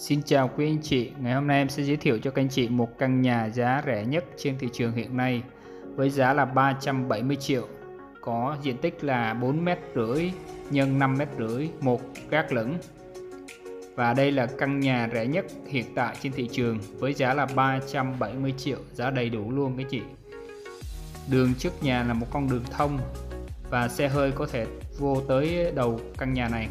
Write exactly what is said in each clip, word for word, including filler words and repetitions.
Xin chào quý anh chị, ngày hôm nay em sẽ giới thiệu cho các anh chị một căn nhà giá rẻ nhất trên thị trường hiện nay với giá là ba trăm bảy mươi triệu, có diện tích là bốn mét rưỡi nhân năm mét rưỡi, một gác lửng. Và đây là căn nhà rẻ nhất hiện tại trên thị trường với giá là ba trăm bảy mươi triệu, giá đầy đủ luôn các chị. Đường trước nhà là một con đường thông và xe hơi có thể vô tới đầu căn nhà này.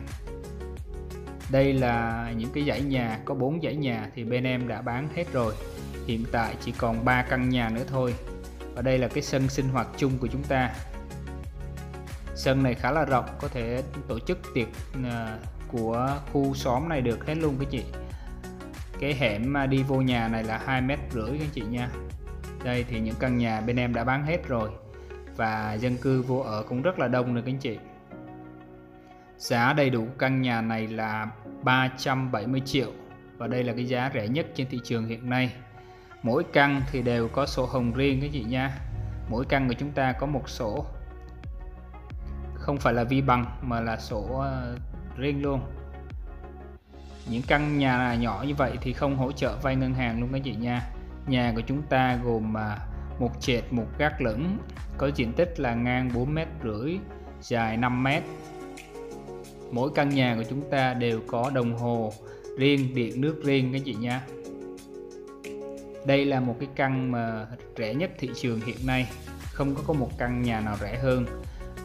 Đây là những cái dãy nhà, có bốn dãy nhà thì bên em đã bán hết rồi. Hiện tại chỉ còn ba căn nhà nữa thôi. Và đây là cái sân sinh hoạt chung của chúng ta. Sân này khá là rộng, có thể tổ chức tiệc của khu xóm này được hết luôn các chị. Cái hẻm mà đi vô nhà này là hai mét rưỡi các chị nha. Đây thì những căn nhà bên em đã bán hết rồi. Và dân cư vô ở cũng rất là đông rồi các anh chị. Giá đầy đủ căn nhà này là ba trăm bảy mươi triệu và đây là cái giá rẻ nhất trên thị trường hiện nay. Mỗi căn thì đều có sổ hồng riêng các chị nha. Mỗi căn của chúng ta có một sổ, không phải là vi bằng mà là sổ riêng luôn. Những căn nhà nhỏ như vậy thì không hỗ trợ vay ngân hàng luôn các chị nha. Nhà của chúng ta gồm một trệt, một gác lửng, có diện tích là ngang bốn mét rưỡi, dài năm mét. Mỗi căn nhà của chúng ta đều có đồng hồ riêng, điện nước riêng các chị nha. Đây là một cái căn mà rẻ nhất thị trường hiện nay, không có có một căn nhà nào rẻ hơn.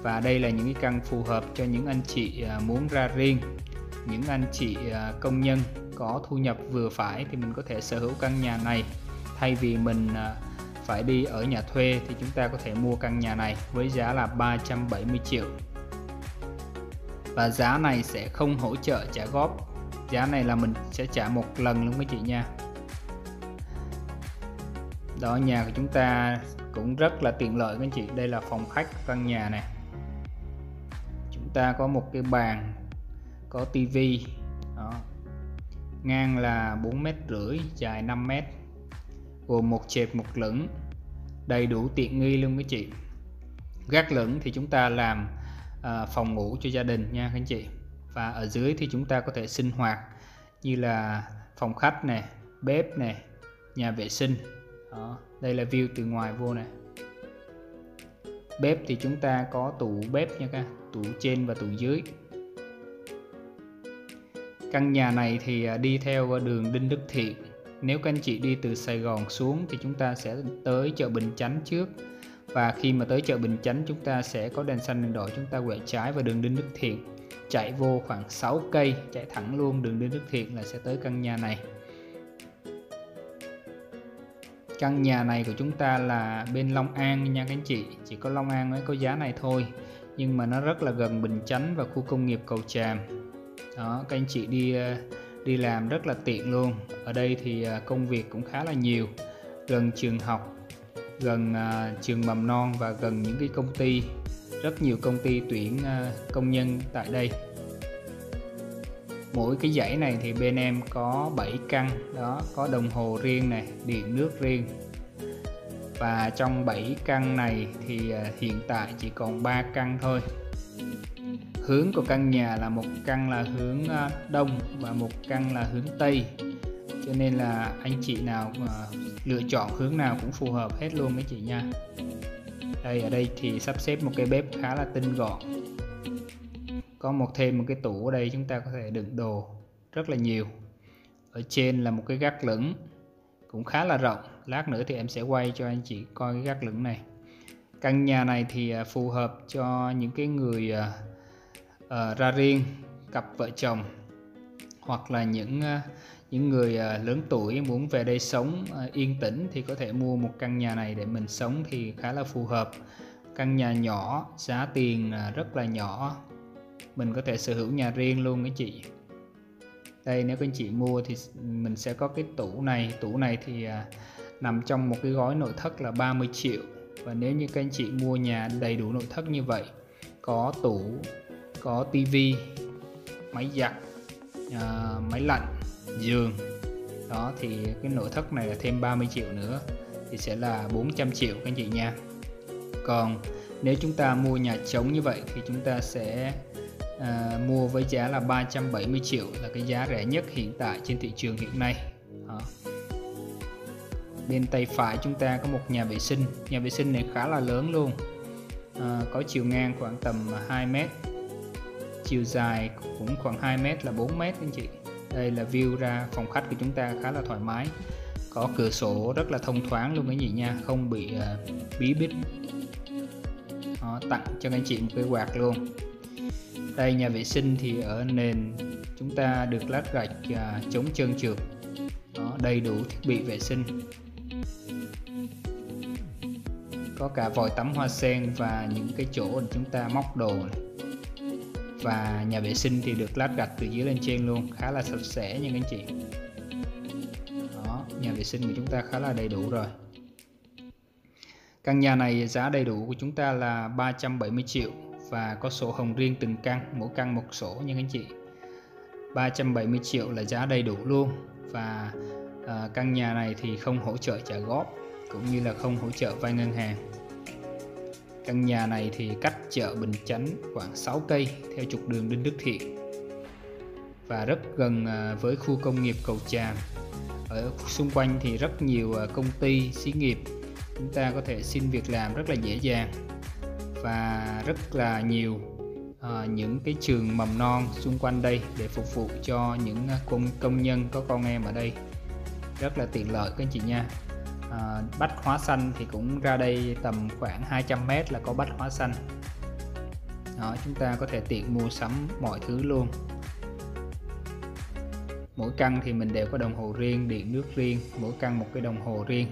Và đây là những cái căn phù hợp cho những anh chị muốn ra riêng, những anh chị công nhân có thu nhập vừa phải thì mình có thể sở hữu căn nhà này. Thay vì mình phải đi ở nhà thuê thì chúng ta có thể mua căn nhà này với giá là ba trăm bảy mươi triệu. Và giá này sẽ không hỗ trợ trả góp, giá này là mình sẽ trả một lần luôn các chị nha. Đó, nhà của chúng ta cũng rất là tiện lợi các chị. Đây là phòng khách căn nhà này. Chúng ta có một cái bàn, có tivi. Ngang là bốn mét rưỡi, dài năm mét, gồm một trệt một lửng, đầy đủ tiện nghi luôn các chị. Gác lửng thì chúng ta làm À, phòng ngủ cho gia đình nha các anh chị. Và ở dưới thì chúng ta có thể sinh hoạt như là phòng khách nè, bếp nè, nhà vệ sinh. Đó, đây là view từ ngoài vô nè. Bếp thì chúng ta có tủ bếp nha các, tủ trên và tủ dưới. Căn nhà này thì đi theo đường Đinh Đức Thiện. Nếu các anh chị đi từ Sài Gòn xuống thì chúng ta sẽ tới chợ Bình Chánh trước. Và khi mà tới chợ Bình Chánh chúng ta sẽ có đèn xanh đèn đỏ, chúng ta quẹo trái vào đường Đinh Đức Thiện, chạy vô khoảng sáu cây, chạy thẳng luôn đường Đinh Đức Thiện là sẽ tới căn nhà này. Căn nhà này của chúng ta là bên Long An nha các anh chị, chỉ có Long An mới có giá này thôi, nhưng mà nó rất là gần Bình Chánh và khu công nghiệp Cầu Tràm. Đó, các anh chị đi đi làm rất là tiện luôn. Ở đây thì công việc cũng khá là nhiều, gần trường học, gần uh, trường mầm non và gần những cái công ty, rất nhiều công ty tuyển uh, công nhân tại đây. Mỗi cái dãy này thì bên em có bảy căn đó, có đồng hồ riêng này, điện nước riêng. Và trong bảy căn này thì uh, hiện tại chỉ còn ba căn thôi. Hướng của căn nhà là một căn là hướng uh, đông và một căn là hướng tây, cho nên là anh chị nào mà lựa chọn hướng nào cũng phù hợp hết luôn các chị nha. Đây, ở đây thì sắp xếp một cái bếp khá là tinh gọn, có một thêm một cái tủ ở đây chúng ta có thể đựng đồ rất là nhiều. Ở trên là một cái gác lửng cũng khá là rộng, lát nữa thì em sẽ quay cho anh chị coi cái gác lửng này. Căn nhà này thì phù hợp cho những cái người uh, uh, ra riêng, cặp vợ chồng, hoặc là những uh, những người lớn tuổi muốn về đây sống yên tĩnh thì có thể mua một căn nhà này để mình sống thì khá là phù hợp. Căn nhà nhỏ, giá tiền rất là nhỏ, mình có thể sở hữu nhà riêng luôn các chị. Đây, nếu các anh chị mua thì mình sẽ có cái tủ này, tủ này thì nằm trong một cái gói nội thất là ba mươi triệu. Và nếu như các anh chị mua nhà đầy đủ nội thất như vậy, có tủ, có tivi, máy giặt, máy lạnh, giường, đó thì cái nội thất này là thêm ba mươi triệu nữa thì sẽ là bốn trăm triệu các anh chị nha. Còn nếu chúng ta mua nhà trống như vậy thì chúng ta sẽ à, mua với giá là ba trăm bảy mươi triệu, là cái giá rẻ nhất hiện tại trên thị trường hiện nay. Đó. Bên tay phải chúng ta có một nhà vệ sinh, nhà vệ sinh này khá là lớn luôn, à, có chiều ngang khoảng tầm hai mét, chiều dài cũng khoảng hai mét là bốn mét anh chị. Đây là view ra phòng khách của chúng ta khá là thoải mái, có cửa sổ rất là thông thoáng luôn cái gì nha, không bị uh, bí bít. Đó, tặng cho anh chị một cái quạt luôn. Đây nhà vệ sinh thì ở nền chúng ta được lát gạch uh, chống trơn trượt. Đó, đầy đủ thiết bị vệ sinh, có cả vòi tắm hoa sen và những cái chỗ để chúng ta móc đồ này. Và nhà vệ sinh thì được lát gạch từ dưới lên trên luôn, khá là sạch sẽ nha anh chị. Đó, nhà vệ sinh của chúng ta khá là đầy đủ rồi. Căn nhà này giá đầy đủ của chúng ta là ba trăm bảy mươi triệu và có sổ hồng riêng từng căn, mỗi căn một sổ nha anh chị. ba trăm bảy mươi triệu là giá đầy đủ luôn, và à, căn nhà này thì không hỗ trợ trả góp cũng như là không hỗ trợ vay ngân hàng. Căn nhà này thì cách chợ Bình Chánh khoảng sáu cây theo trục đường Đinh Đức Thiện và rất gần với khu công nghiệp Cầu Tràm. Ở xung quanh thì rất nhiều công ty, xí nghiệp, chúng ta có thể xin việc làm rất là dễ dàng, và rất là nhiều à, những cái trường mầm non xung quanh đây để phục vụ cho những công, công nhân có con em ở đây, rất là tiện lợi các anh chị nha. À, Bách Hóa Xanh thì cũng ra đây tầm khoảng hai trăm mét là có Bách Hóa Xanh. Đó, chúng ta có thể tiện mua sắm mọi thứ luôn. Mỗi căn thì mình đều có đồng hồ riêng, điện nước riêng, mỗi căn một cái đồng hồ riêng,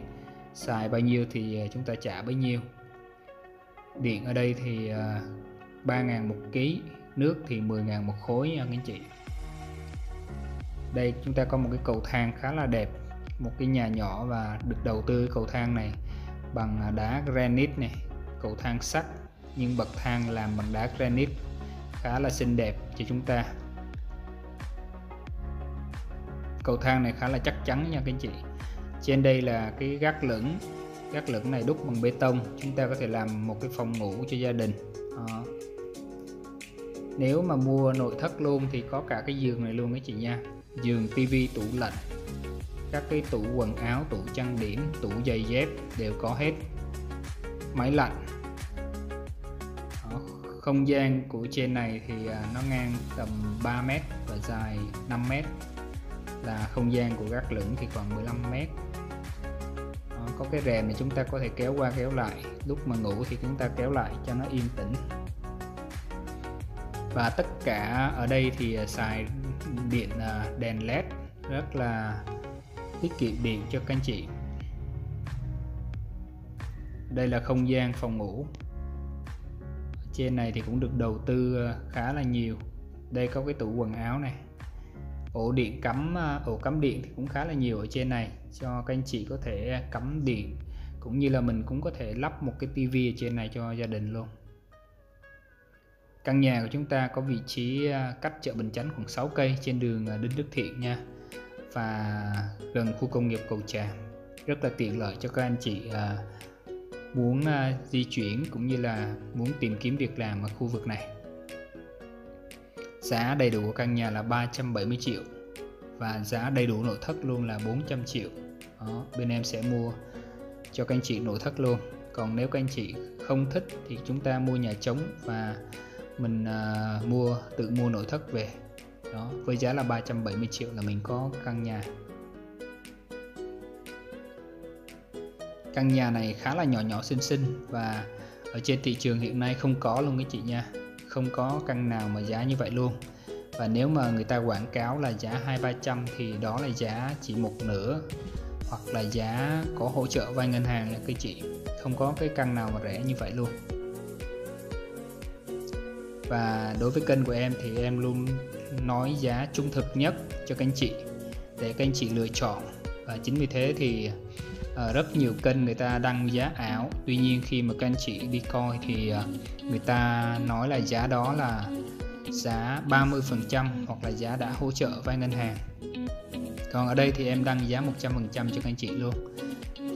xài bao nhiêu thì chúng ta trả bấy nhiêu. Điện ở đây thì ba ngàn một ký, nước thì mười ngàn một khối nha anh chị. Đây chúng ta có một cái cầu thang khá là đẹp, một cái nhà nhỏ và được đầu tư cầu thang này bằng đá granite này, cầu thang sắt nhưng bậc thang làm bằng đá granite, khá là xinh đẹp cho chúng ta. Cầu thang này khá là chắc chắn nha các anh chị. Trên đây là cái gác lửng, gác lửng này đúc bằng bê tông, chúng ta có thể làm một cái phòng ngủ cho gia đình. À, nếu mà mua nội thất luôn thì có cả cái giường này luôn các chị nha, giường, tivi, tủ lạnh, các cái tủ quần áo, tủ trang điểm, tủ giày dép đều có hết, máy lạnh. Đó, không gian của trên này thì nó ngang tầm ba mét và dài năm mét, là không gian của gác lửng thì khoảng mười lăm mét. Đó, có cái rèm này chúng ta có thể kéo qua kéo lại, lúc mà ngủ thì chúng ta kéo lại cho nó yên tĩnh. Và tất cả ở đây thì xài điện đèn led, rất là tiết kiệm điện cho các anh chị. Đây là không gian phòng ngủ. Ở trên này thì cũng được đầu tư khá là nhiều. Đây có cái tủ quần áo này, ổ điện cắm, ổ cắm điện thì cũng khá là nhiều ở trên này cho các anh chị có thể cắm điện, cũng như là mình cũng có thể lắp một cái tivi ở trên này cho gia đình luôn. Căn nhà của chúng ta có vị trí cách chợ Bình Chánh khoảng sáu cây trên đường Đinh Đức Thiện nha, và gần khu công nghiệp Cầu Tràm, rất là tiện lợi cho các anh chị à, muốn à, di chuyển cũng như là muốn tìm kiếm việc làm ở khu vực này. Giá đầy đủ của căn nhà là ba trăm bảy mươi triệu và giá đầy đủ nội thất luôn là bốn trăm triệu. Đó, bên em sẽ mua cho các anh chị nội thất luôn. Còn nếu các anh chị không thích thì chúng ta mua nhà trống và mình à, mua tự mua nội thất về. Đó, với giá là ba trăm bảy mươi triệu là mình có căn nhà. Căn nhà này khá là nhỏ nhỏ xinh xinh và ở trên thị trường hiện nay không có luôn các chị nha, không có căn nào mà giá như vậy luôn. Và nếu mà người ta quảng cáo là giá hai ba trăm thì đó là giá chỉ một nửa, hoặc là giá có hỗ trợ vay ngân hàng là các chị, không có cái căn nào mà rẻ như vậy luôn. Và đối với kênh của em thì em luôn nói giá trung thực nhất cho các anh chị để các anh chị lựa chọn, và chính vì thế thì rất nhiều kênh người ta đăng giá ảo, tuy nhiên khi mà các anh chị đi coi thì người ta nói là giá đó là giá ba mươi phần trăm hoặc là giá đã hỗ trợ vay ngân hàng, còn ở đây thì em đăng giá một trăm phần trăm cho các anh chị luôn,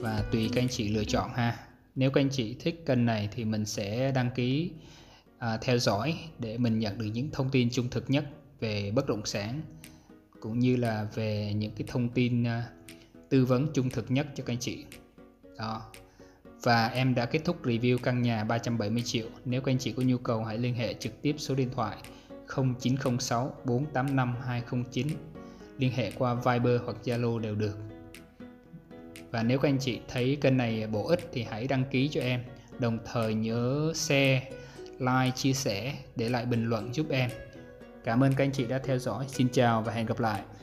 và tùy các anh chị lựa chọn ha. Nếu các anh chị thích kênh này thì mình sẽ đăng ký à, theo dõi để mình nhận được những thông tin trung thực nhất về bất động sản, cũng như là về những cái thông tin à, tư vấn trung thực nhất cho các anh chị. Đó. Và em đã kết thúc review căn nhà ba trăm bảy mươi triệu. Nếu các anh chị có nhu cầu hãy liên hệ trực tiếp số điện thoại không chín không sáu bốn tám năm hai không chín, liên hệ qua Viber hoặc Zalo đều được. Và nếu các anh chị thấy kênh này bổ ích thì hãy đăng ký cho em, đồng thời nhớ share, like, chia sẻ, để lại bình luận giúp em. Cảm ơn các anh chị đã theo dõi. Xin chào và hẹn gặp lại.